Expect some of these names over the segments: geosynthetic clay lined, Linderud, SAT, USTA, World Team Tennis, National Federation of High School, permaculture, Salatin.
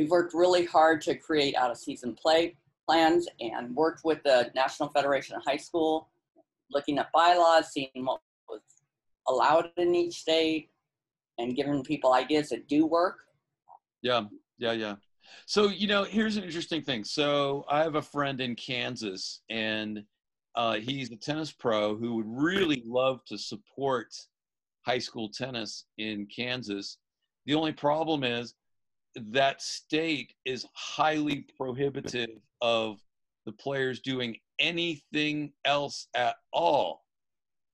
We've worked really hard to create out-of-season play plans and worked with the National Federation of High School, looking at bylaws, seeing what was allowed in each state, and giving people ideas that do work. Yeah. So, you know, here's an interesting thing. So I have a friend in Kansas, and he's a tennis pro who would really love to support high school tennis in Kansas. The only problem is that state is highly prohibitive of the players doing anything else at all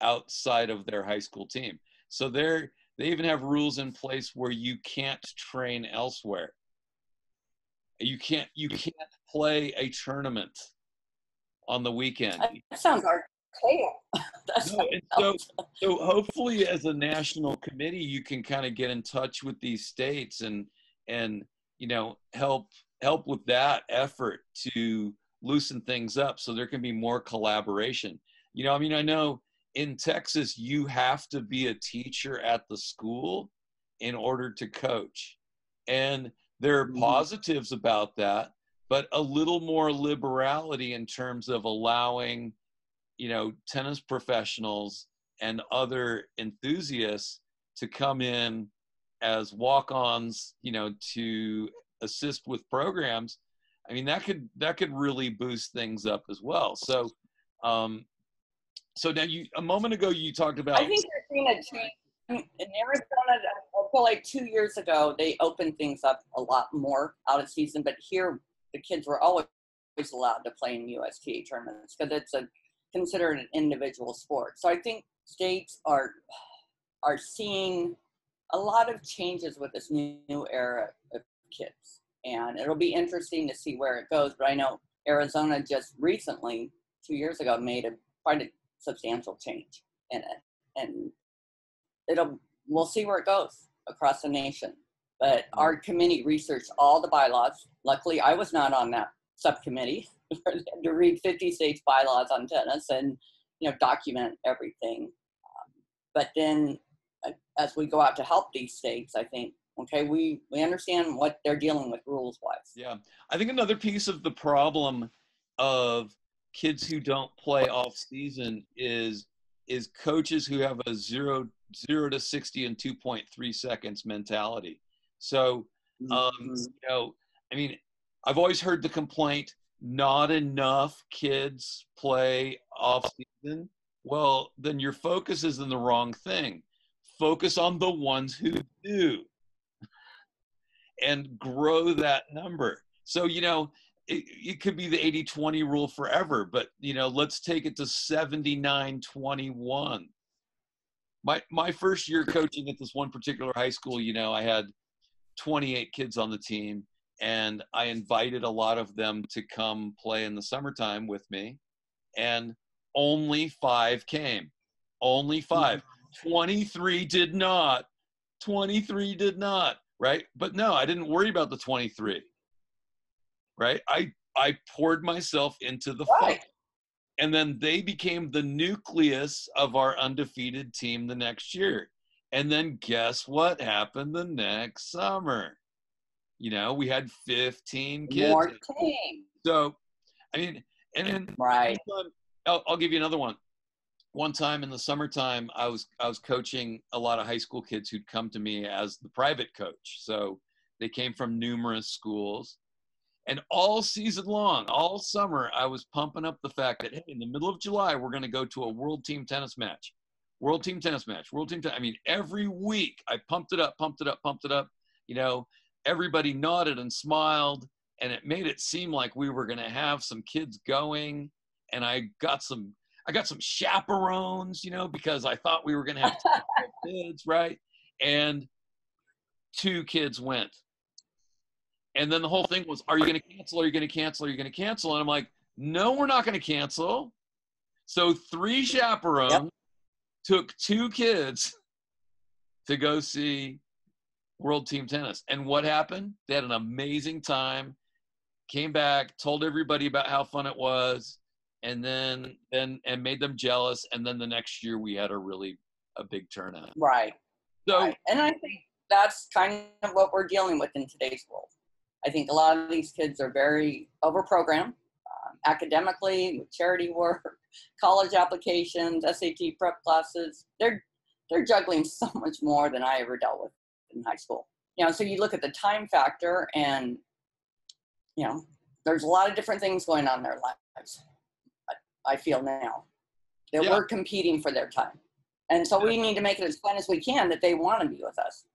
outside of their high school team. So they even have rules in place where you can't train elsewhere. You can't play a tournament on the weekend. That sounds archaic. So hopefully as a national committee, you can kind of get in touch with these states and you know, help with that effort to loosen things up so there can be more collaboration. You know, I mean, I know in Texas, you have to be a teacher at the school in order to coach. And there are positives about that, but a little more liberality in terms of allowing, you know, tennis professionals and other enthusiasts to come in as walk-ons, you know, to assist with programs. I mean, that could really boost things up as well. So, so now a moment ago you talked about. I think you're seeing a change in Arizona. I feel like 2 years ago they opened things up a lot more out of season, but here the kids were always allowed to play in USTA tournaments because it's considered an individual sport. So I think states are seeing a lot of changes with this new era of kids. And it'll be interesting to see where it goes. But I know Arizona just recently, 2 years ago, made quite a substantial change in it. And we'll see where it goes across the nation. But our committee researched all the bylaws. Luckily, I was not on that subcommittee to read 50 states' bylaws on tennis and, you know, document everything. But then as we go out to help these states, I think, okay, we understand what they're dealing with rules-wise. Yeah. I think another piece of the problem of kids who don't play off-season is coaches who have a 0 to 60 in 2.3 seconds mentality. So, you know, I mean, I've always heard the complaint, not enough kids play off-season. Well, then your focus is in the wrong thing. Focus on the ones who do and grow that number. So, you know, it could be the 80-20 rule forever, but, you know, let's take it to 79-21. My first year coaching at this one particular high school, you know, I had 28 kids on the team, and I invited a lot of them to come play in the summertime with me, and only 5 came. Only 5. 23 did not. 23 did not. Right? But no, I didn't worry about the 23. Right? I poured myself into the fight. And then they became the nucleus of our undefeated team the next year. And then guess what happened the next summer? You know, we had 15 kids. More team. So, I mean, and then right. I'll give you another one. One time in the summertime, I was coaching a lot of high school kids who'd come to me as the private coach. So they came from numerous schools. And all season long, all summer, I was pumping up the fact that, hey, in the middle of July, we're going to go to a World Team Tennis match. World Team Tennis match. World Team Tennis. I mean, every week I pumped it up. You know, everybody nodded and smiled, and it made it seem like we were going to have some kids going. And I got some chaperones, you know, because I thought we were going to have 2 kids, right? And 2 kids went. And then the whole thing was, are you going to cancel? Are you going to cancel? Are you going to cancel? And I'm like, no, we're not going to cancel. So 3 chaperones took 2 kids to go see World Team Tennis. And what happened? They had an amazing time, came back, told everybody about how fun it was. And then made them jealous. And then the next year we had a big turnout. Right. So, right. And I think that's kind of what we're dealing with in today's world. I think a lot of these kids are very over-programmed academically, with charity work, college applications, SAT prep classes. They're juggling so much more than I ever dealt with in high school. You know, so you look at the time factor and, you know, there's a lot of different things going on in their lives, I feel now. That we're competing for their time. And so we need to make it as fun as we can that they want to be with us.